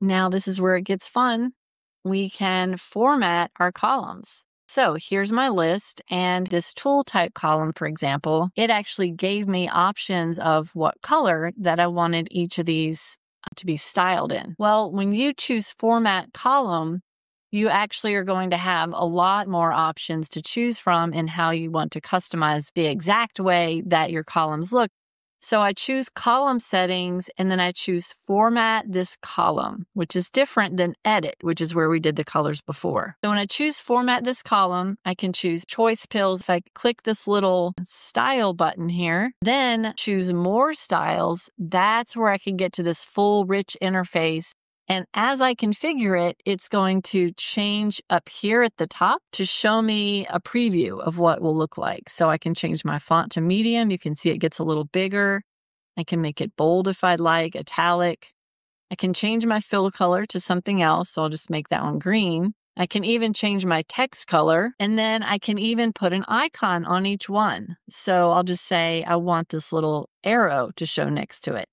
Now this is where it gets fun. We can format our columns. So here's my list, and this tool type column, for example, it actually gave me options of what color that I wanted each of these to be styled in. Well, when you choose format column, you actually are going to have a lot more options to choose from in how you want to customize the exact way that your columns look. So I choose column settings, and then I choose format this column, which is different than edit, which is where we did the colors before. So when I choose format this column, I can choose ChoicePills. If I click this little style button here, then choose more styles, that's where I can get to this full rich interface. And as I configure it, it's going to change up here at the top to show me a preview of what it will look like. So I can change my font to medium. You can see it gets a little bigger. I can make it bold if I'd like, italic. I can change my fill color to something else. So I'll just make that one green. I can even change my text color, and then I can even put an icon on each one. So I'll just say I want this little arrow to show next to it.